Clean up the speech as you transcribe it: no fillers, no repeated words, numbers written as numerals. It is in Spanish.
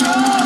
¡Vamos!